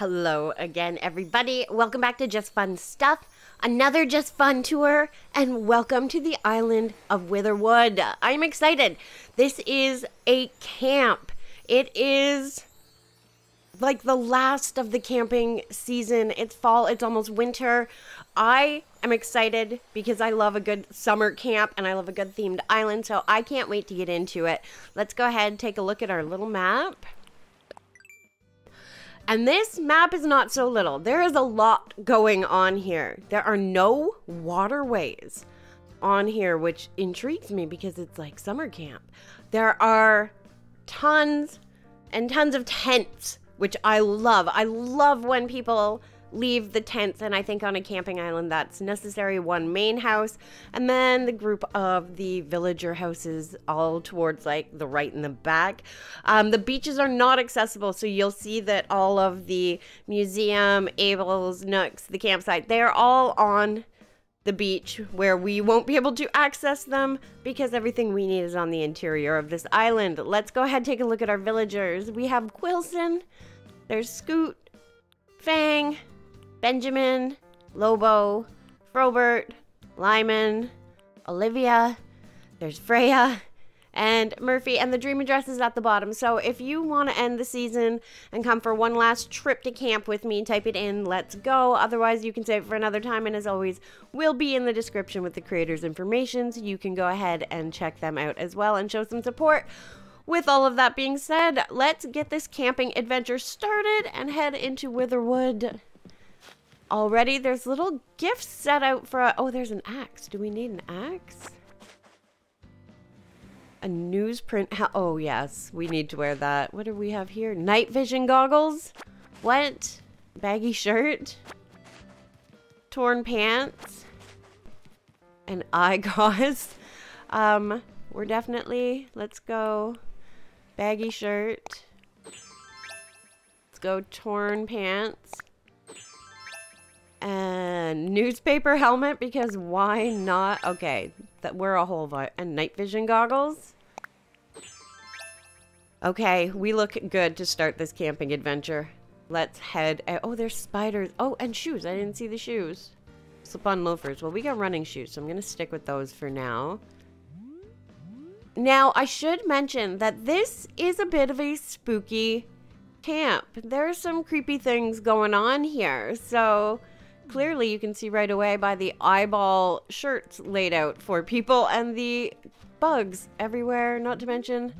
Hello again, everybody. Welcome back to Just Fun Stuff, another Just Fun Tour, and welcome to the island of Witherwood. I'm excited. This is a camp. It is like the last of the camping season. It's fall. It's almost winter. I am excited because I love a good summer camp and I love a good themed island, so I can't wait to get into it. Let's go ahead and take a look at our little map. And this map is not so little. There is a lot going on here. There are no waterways on here, which intrigues me because it's like summer camp. There are tons and tons of tents, which I love. I love when people leave the tents, and I think on a camping island that's necessary. One main house, and then the group of the villager houses all towards like the right and the back. The beaches are not accessible, so you'll see that all of the museum, Abel's, Nooks, the campsite, they're all on the beach where we won't be able to access them because everything we need is on the interior of this island. Let's go ahead and take a look at our villagers. We have Quilson, there's Scoot, Fang, Benjamin, Lobo, Frobert, Lyman, Olivia, there's Freya, and Murphy, and the dream address is at the bottom. So if you want to end the season and come for one last trip to camp with me, type it in, let's go. Otherwise, you can save it for another time, and as always, we'll be in the description with the creators' information, so you can go ahead and check them out as well and show some support. With all of that being said, let's get this camping adventure started and head into Witherwood. Already, there's little gifts set out for a... Oh, there's an axe. Do we need an axe? A newsprint... Oh, yes. We need to wear that. What do we have here? Night vision goggles? What? Baggy shirt? Torn pants? And eye gauze? We're definitely... Let's go... Baggy shirt. Let's go torn pants. And newspaper helmet, because why not? Okay, that we're a whole lot. And night vision goggles. Okay, we look good to start this camping adventure. Let's head out. Oh, there's spiders. Oh, and shoes. I didn't see the shoes. Slip-on loafers. Well, we got running shoes, so I'm going to stick with those for now. Now, I should mention that this is a bit of a spooky camp. There are some creepy things going on here, so... Clearly, you can see right away by the eyeball shirts laid out for people and the bugs everywhere, not to mention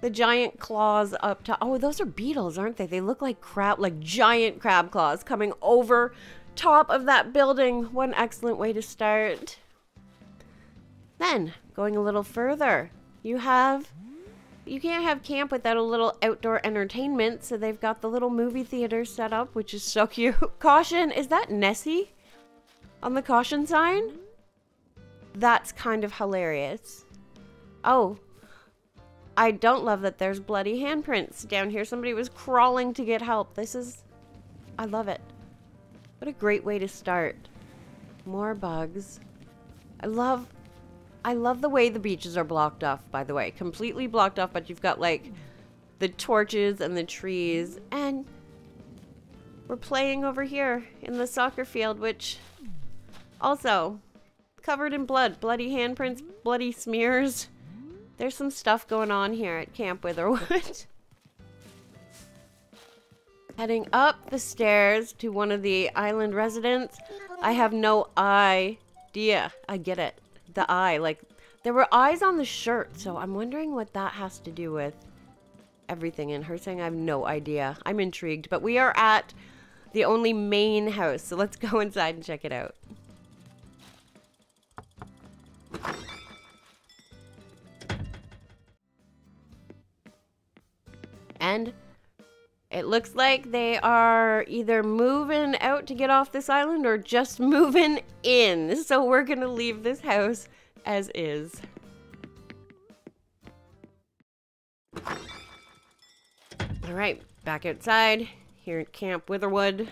the giant claws up top. Oh, those are beetles, aren't they? They look like crab, like giant crab claws coming over top of that building. What an excellent way to start. Then, going a little further, you can't have camp without a little outdoor entertainment, so they've got the little movie theater set up, which is so cute. Caution! Is that Nessie on the caution sign? That's kind of hilarious. Oh, I don't love that there's bloody handprints down here. Somebody was crawling to get help. This is... I love it. What a great way to start. More bugs. I love the way the beaches are blocked off, by the way. Completely blocked off, but you've got, like, the torches and the trees. And we're playing over here in the soccer field, which also covered in blood. Bloody handprints, bloody smears. There's some stuff going on here at Camp Witherwood. Heading up the stairs to one of the island residents. I have no idea. I get it. The eye, like there were eyes on the shirt, so I'm wondering what that has to do with everything, and her saying I have no idea. I'm intrigued, but we are at the only main house, so let's go inside and check it out. And it looks like they are either moving out to get off this island or just moving in. So we're going to leave this house as is. All right, back outside here at Camp Witherwood.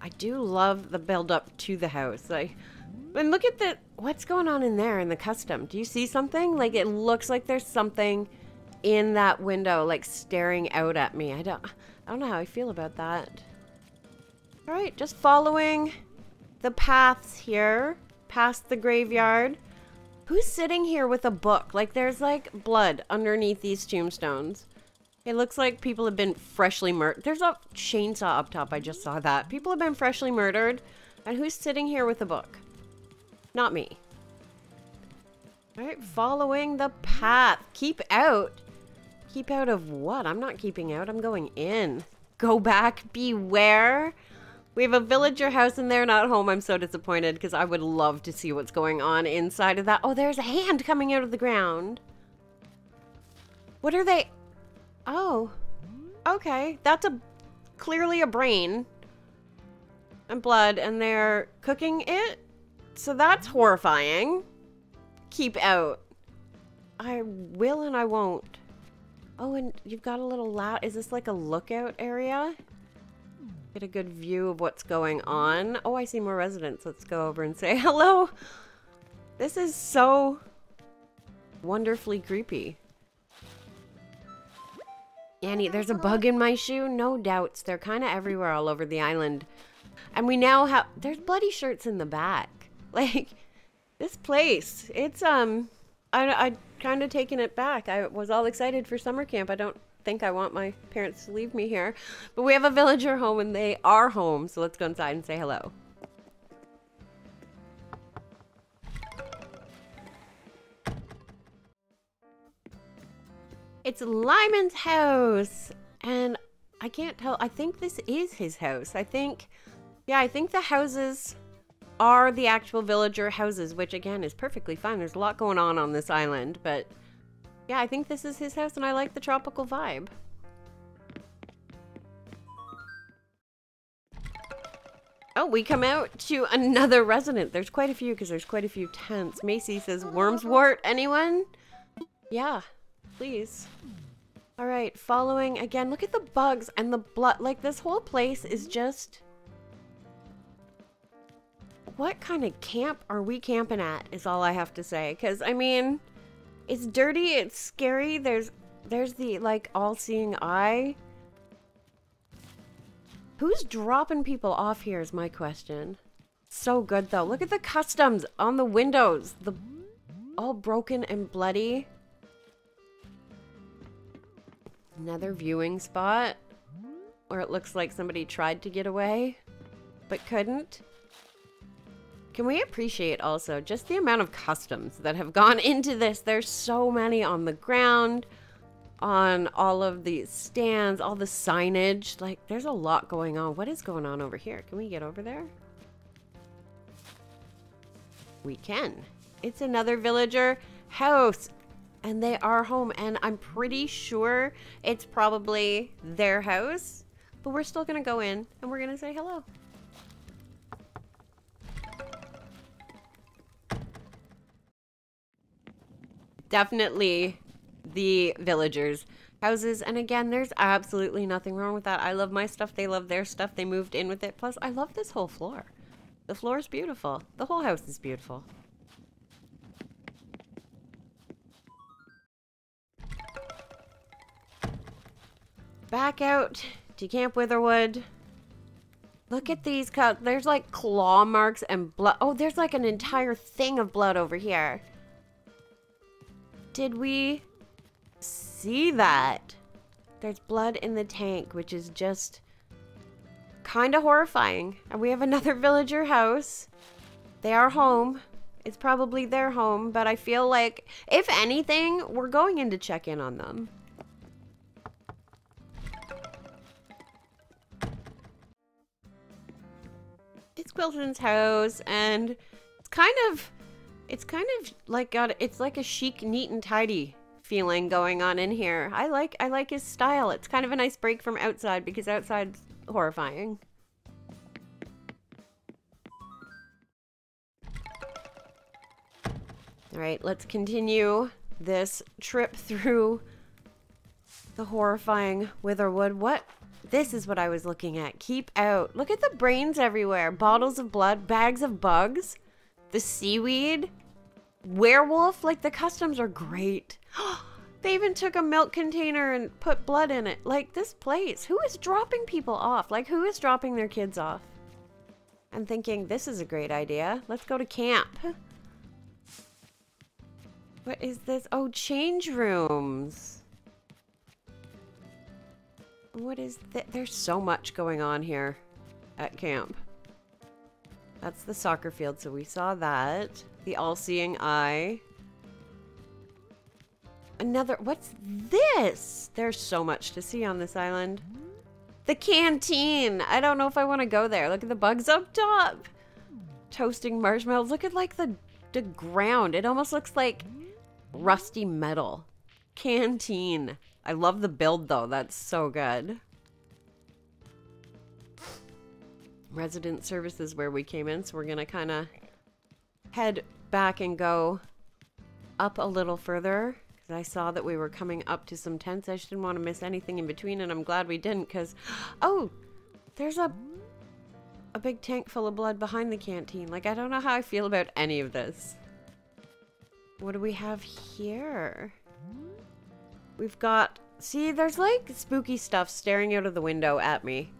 I do love the build up to the house. And look at what's going on in there in the custom. Do you see something? Like it looks like there's something in that window, like staring out at me. I don't know how I feel about that. All right, just following the paths here, past the graveyard. Who's sitting here with a book? Like, there's like blood underneath these tombstones. It looks like people have been freshly murdered. There's a chainsaw up top. I just saw that. People have been freshly murdered. And who's sitting here with a book? Not me. All right, following the path. Keep out. Keep out of what? I'm not keeping out. I'm going in. Go back. Beware. We have a villager house and they're not home. I'm so disappointed because I would love to see what's going on inside of that. Oh, there's a hand coming out of the ground. What are they? Oh, okay. That's clearly a brain and blood, and they're cooking it. So that's horrifying. Keep out. I will and I won't. Oh, and you've got a little loud. Is this like a lookout area? Get a good view of what's going on. Oh, I see more residents. Let's go over and say hello. This is so wonderfully creepy. Annie, there's a bug in my shoe. No doubts. They're kind of everywhere all over the island. And we now have... There's bloody shirts in the back. Like... This place, it's, I kind of taken it back. I was all excited for summer camp. I don't think I want my parents to leave me here. But we have a villager home and they are home. So let's go inside and say hello. It's Lyman's house. And I can't tell. I think this is his house. I think, yeah, I think the houses... are the actual villager houses, which again is perfectly fine. There's a lot going on this island, but yeah, I think this is his house and I like the tropical vibe. Oh, we come out to another resident. There's quite a few because there's quite a few tents. Macy says, Wormswort, anyone? Yeah, please. All right, following again. Look at the bugs and the blood. Like this whole place is just... What kind of camp are we camping at is all I have to say. Because, I mean, it's dirty, it's scary, there's the, like, all-seeing eye. Who's dropping people off here is my question. So good, though. Look at the customs on the windows. The all broken and bloody. Another viewing spot. Where it looks like somebody tried to get away, but couldn't. Can we appreciate also just the amount of customs that have gone into this? There's so many on the ground, on all of these stands, all the signage. Like, there's a lot going on. What is going on over here? Can we get over there? We can. It's another villager house, and they are home, and I'm pretty sure it's probably their house, but we're still going to go in, and we're going to say hello. Definitely the villagers' houses. And again, there's absolutely nothing wrong with that. I love my stuff. They love their stuff. They moved in with it. Plus, I love this whole floor. The floor is beautiful. The whole house is beautiful. Back out to Camp Witherwood. Look at these cuts. There's like claw marks and blood. Oh, there's like an entire thing of blood over here. Did we see that? There's blood in the tank, which is just kind of horrifying. And we have another villager house. They are home. It's probably their home, but I feel like, if anything, we're going in to check in on them. It's Quilton's house, and it's kind of... It's kind of like it's like a chic, neat and tidy feeling going on in here. I like his style. It's kind of a nice break from outside because outside's horrifying. All right, let's continue this trip through the horrifying Witherwood. What? This is what I was looking at. Keep out. Look at the brains everywhere. Bottles of blood, bags of bugs, the seaweed. Werewolf, like the customs are great. They even took a milk container and put blood in it. Like, this place, who is dropping people off? Like, who is dropping their kids off? I'm thinking, this is a great idea. Let's go to camp. What is this? Oh, change rooms. What is that? There's so much going on here at camp. That's the soccer field, so we saw that. The all-seeing eye. Another, what's this? There's so much to see on this island. The canteen. I don't know if I want to go there. Look at the bugs up top. Toasting marshmallows. Look at like the ground. It almost looks like rusty metal. Canteen. I love the build though. That's so good. Resident services where we came in. So we're going to kind of head back and go up a little further. I saw that we were coming up to some tents. I just didn't want to miss anything in between, and I'm glad we didn't, because oh, there's a big tank full of blood behind the canteen. Like, I don't know how I feel about any of this. What do we have here? We've got, see, there's like spooky stuff staring out of the window at me,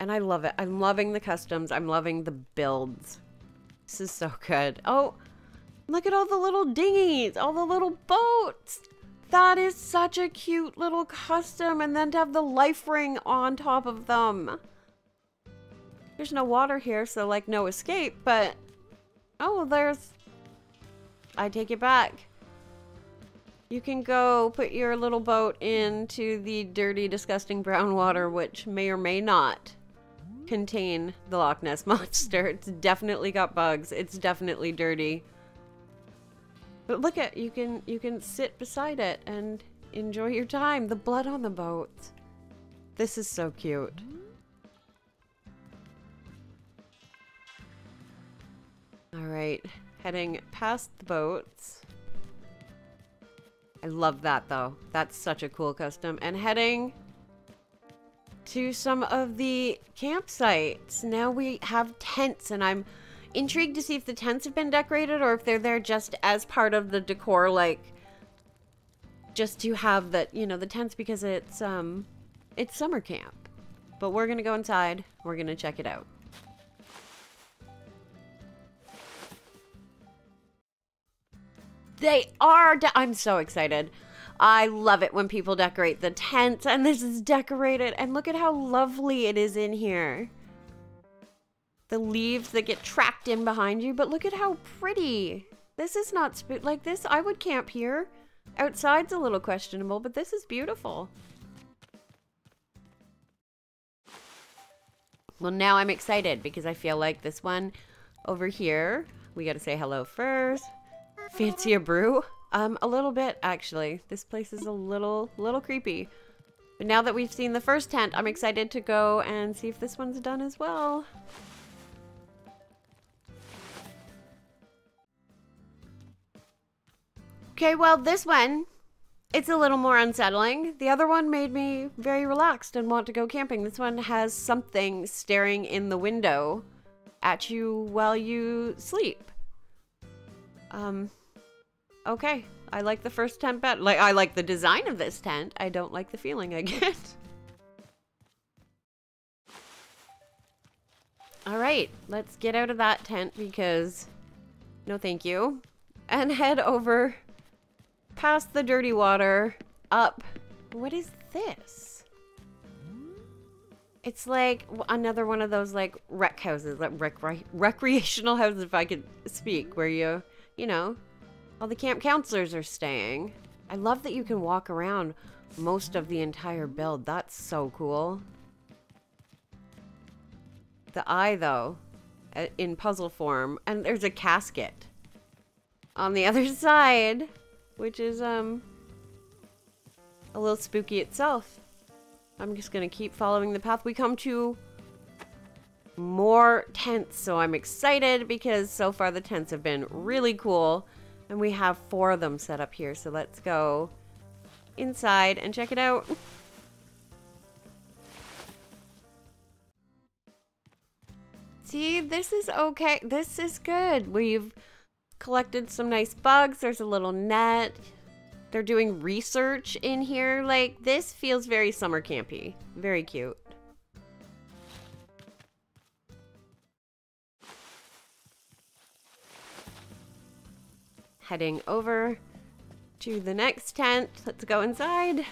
and I love it. I'm loving the customs. I'm loving the builds. This is so good. Oh, look at all the little dinghies, all the little boats. That is such a cute little custom. And then to have the life ring on top of them. There's no water here, so like no escape, but oh, there's, I take it back. You can go put your little boat into the dirty, disgusting brown water, which may or may not contain the Loch Ness monster. It's definitely got bugs. It's definitely dirty. But look at, you can sit beside it and enjoy your time. The blood on the boat. This is so cute. All right, heading past the boats. I love that though. That's such a cool custom. And heading to some of the campsites. Now we have tents, and I'm intrigued to see if the tents have been decorated or if they're there just as part of the decor, like just to have that, you know, the tents, because it's summer camp. But we're gonna go inside, we're gonna check it out. They are I'm so excited. I love it when people decorate the tents, and this is decorated, and look at how lovely it is in here. The leaves that get trapped in behind you, but look at how pretty. This is not like this. I would camp here. Outside's a little questionable, but this is beautiful. Well, now I'm excited because I feel like this one over here, we got to say hello first. Fancy a brew? A little bit actually. This place is a little creepy. But now that we've seen the first tent, I'm excited to go and see if this one's done as well. Okay, well, this one, it's a little more unsettling. The other one made me very relaxed and want to go camping. This one has something staring in the window at you while you sleep. Okay, I like the first tent better. Like, I like the design of this tent. I don't like the feeling I get. All right, let's get out of that tent because no thank you. And head over past the dirty water, up. What is this? It's like another one of those like rec houses, like recreational houses, if I could speak, where you know, all the camp counselors are staying. I love that you can walk around most of the entire build. That's so cool. The eye though, in puzzle form, and there's a casket on the other side, which is a little spooky itself. I'm just gonna keep following the path. We come to more tents, so I'm excited because so far the tents have been really cool, and we have 4 of them set up here, so let's go inside and check it out. See, this is okay. This is good. We've collected some nice bugs. There's a little net. They're doing research in here. Like, this feels very summer campy. Very cute. Heading over to the next tent. Let's go inside.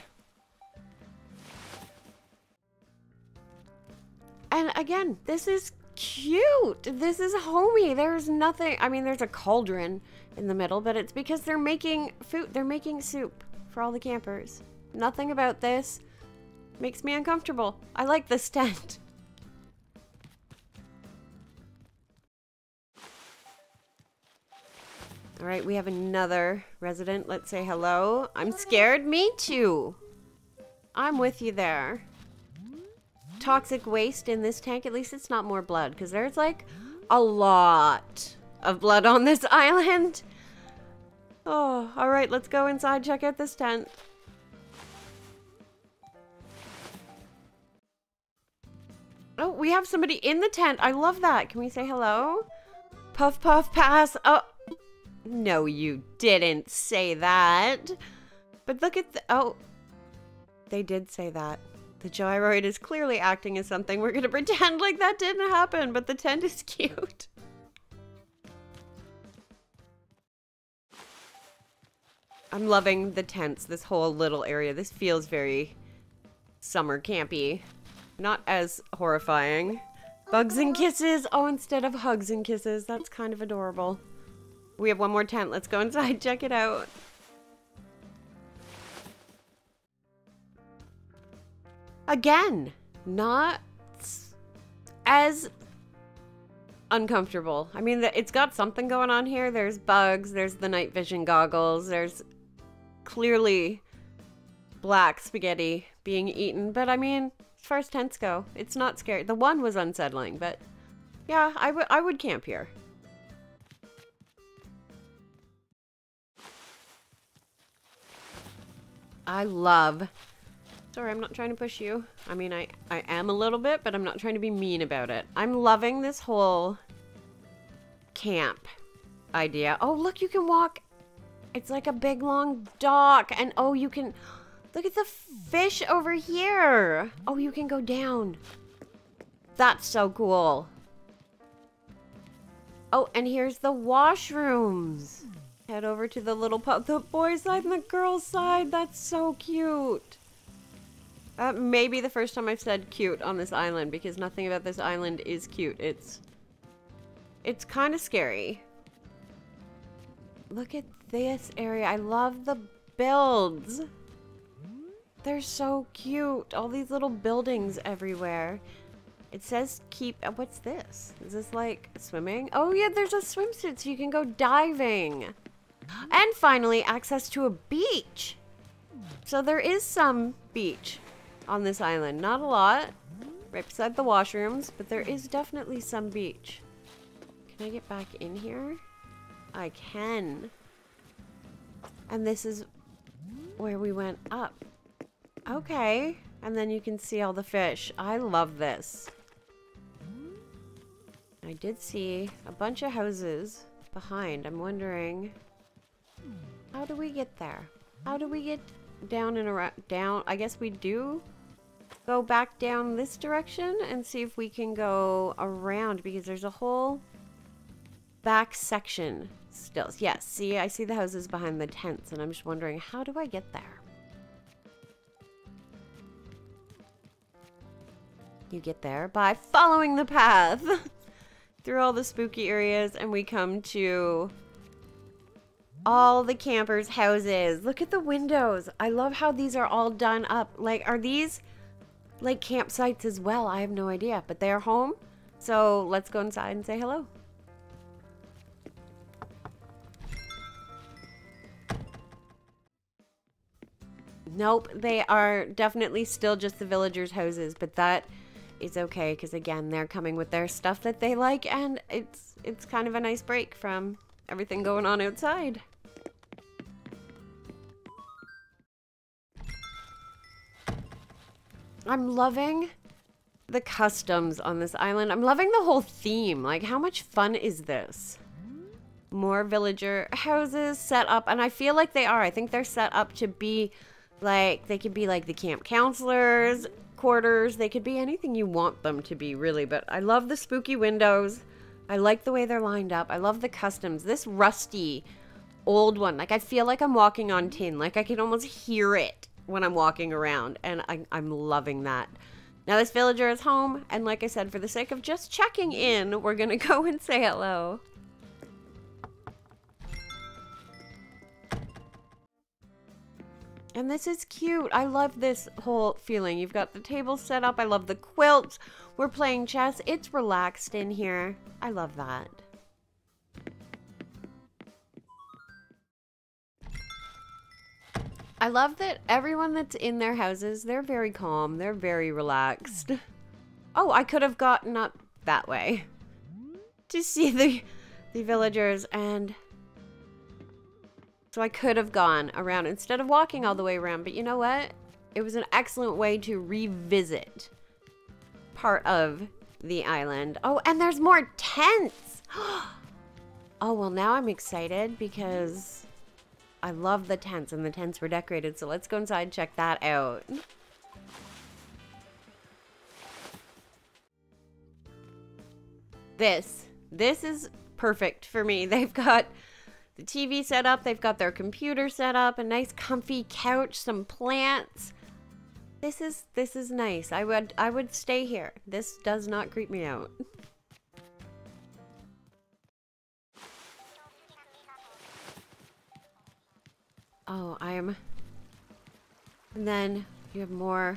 And again, this is cute. This is homey. There's nothing. I mean, there's a cauldron in the middle, but it's because they're making food. They're making soup for all the campers. Nothing about this makes me uncomfortable. I like this tent. All right, we have another resident. Let's say hello. I'm scared. Me too. I'm with you there. Toxic waste in this tank. At least it's not more blood, because there's like a lot of blood on this island. Oh, all right, let's go inside, check out this tent. Oh, we have somebody in the tent. I love that. Can we say hello? Puff, puff, pass. Oh. No, you didn't say that. But look at the... Oh. They did say that. The gyroid is clearly acting as something. We're going to pretend like that didn't happen, but the tent is cute. I'm loving the tents, this whole little area. This feels very summer campy. Not as horrifying. Bugs and kisses. Oh, instead of hugs and kisses. That's kind of adorable. We have one more tent. Let's go inside, check it out. Again, not as uncomfortable. I mean, it's got something going on here. There's bugs, there's the night vision goggles, there's clearly black spaghetti being eaten. But I mean, as far as tents go, it's not scary. The one was unsettling, but yeah, I would camp here. I love... Sorry, I'm not trying to push you. I mean, I am a little bit, but I'm not trying to be mean about it. I'm loving this whole camp idea. Oh, look, you can walk. It's like a big, long dock. And oh, you can... Look at the fish over here. Oh, you can go down. That's so cool. Oh, and here's the washrooms. Head over to the little pub, the boys' side and the girls' side. That's so cute. That may be the first time I've said cute on this island, because nothing about this island is cute. It's kind of scary. Look at this area. I love the builds. They're so cute. All these little buildings everywhere. It says keep... What's this? Is this like swimming? Oh yeah, there's a swimsuit so you can go diving. And finally, access to a beach. So there is some beach on this island. Not a lot, right beside the washrooms, but there is definitely some beach. Can I get back in here? I can. And this is where we went up. Okay. And then you can see all the fish. I love this. I did see a bunch of houses behind. I'm wondering, how do we get there? How do we get down and around? Down, I guess we do go back down this direction and see if we can go around, because there's a whole back section still. Yes, yeah, see, I see the houses behind the tents, and I'm just wondering, how do I get there? You get there by following the path through all the spooky areas, and we come to all the campers' houses. Look at the windows. I love how these are all done up. Like, are these like campsites as well? I have no idea, but they are home. So let's go inside and say hello. Nope, they are definitely still just the villagers' houses, but that is okay, because again, they're coming with their stuff that they like, and it's kind of a nice break from everything going on outside. I'm loving the customs on this island. I'm loving the whole theme. Like, how much fun is this? more villager houses set up, and I feel like they are. I think they're set up to be like, they could be like the camp counselors' quarters. They could be anything you want them to be, really. But I love the spooky windows. I like the way they're lined up. I love the customs. This rusty old one, like I feel like I'm walking on tin. Like I can almost hear it when I'm walking around, and I'm loving that. Now this villager is home, and like I said, for the sake of just checking in, we're gonna go and say hello. And this is cute. I love this whole feeling. You've got the table set up. I love the quilts. We're playing chess. It's relaxed in here. I love that. I love that everyone that's in their houses, they're very calm. They're very relaxed. Oh, I could have gotten up that way to see the villagers, and so I could have gone around instead of walking all the way around, but you know what? It was an excellent way to revisit part of the island. Oh, and there's more tents! Oh, well, now I'm excited because I love the tents, and the tents were decorated, so let's go inside and check that out. This is perfect for me. They've got the TV set up, they've got their computer set up, a nice comfy couch, some plants. This is nice. I would stay here. This does not creep me out. Oh, and then you have more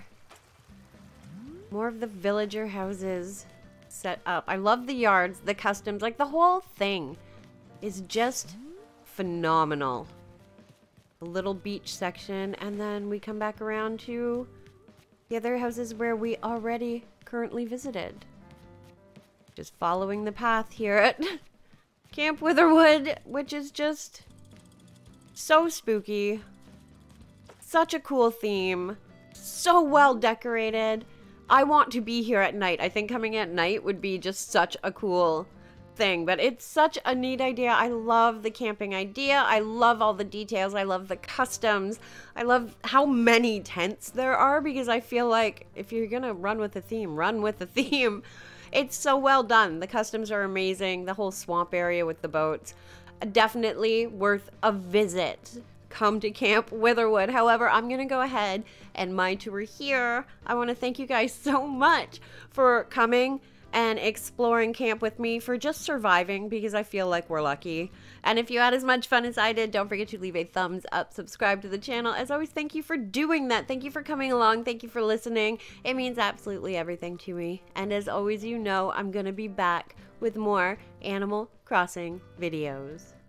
of the villager houses set up. I love the yards, the customs, like the whole thing is just phenomenal. A little beach section, and then we come back around to the other houses where we already currently visited. Just following the path here at Camp Witherwood, which is just so spooky. Such a cool theme. So well decorated. I want to be here at night. I think coming at night would be just such a cool thing, but it's such a neat idea. I love the camping idea. I love all the details. I love the customs. I love how many tents there are, because I feel like if you're gonna run with the theme, run with the theme. It's so well done. The customs are amazing. The whole swamp area with the boats. Definitely worth a visit. Come to Camp Witherwood. However, I'm gonna go ahead and my tour here. I want to thank you guys so much for coming and exploring camp with me, for just surviving, because I feel like we're lucky. And if you had as much fun as I did, don't forget to leave a thumbs up, subscribe to the channel. As always, thank you for doing that. Thank you for coming along. Thank you for listening. It means absolutely everything to me. And as always, you know, I'm gonna be back with more Animal Crossing videos.